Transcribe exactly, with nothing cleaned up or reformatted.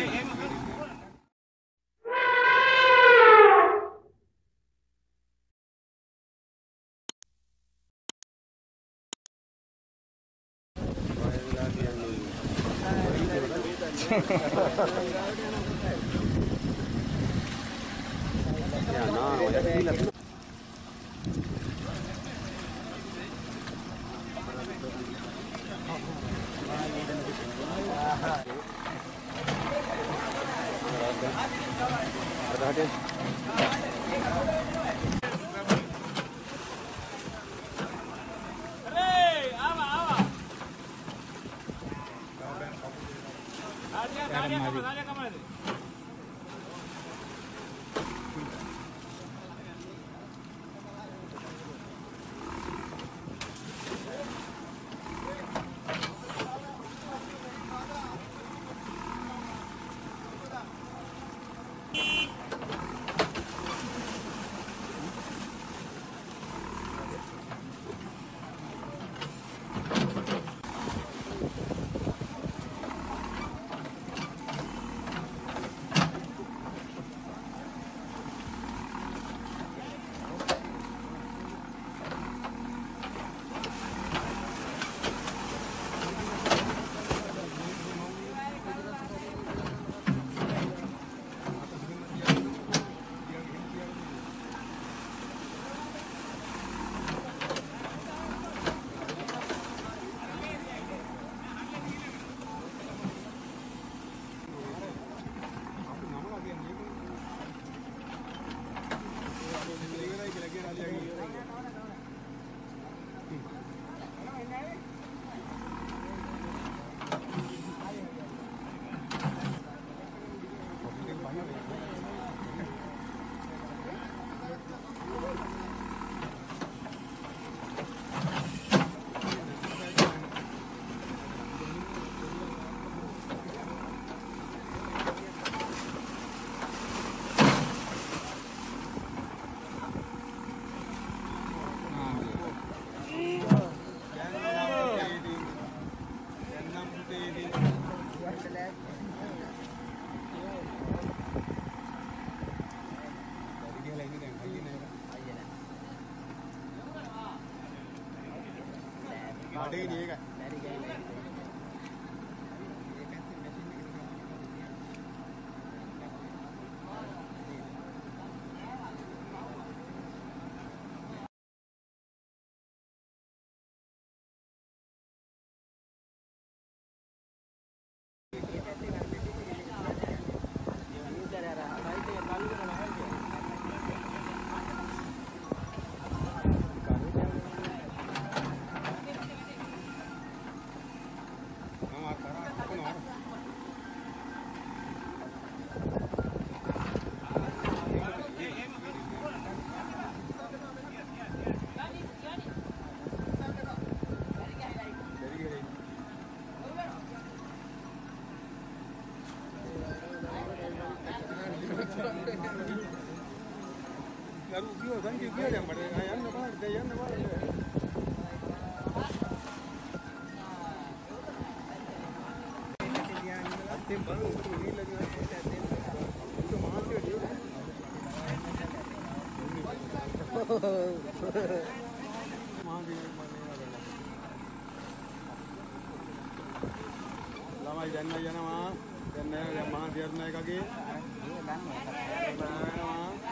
नहीं नहीं क्या Jangan jangan mah, jangan jangan mah biar naik lagi.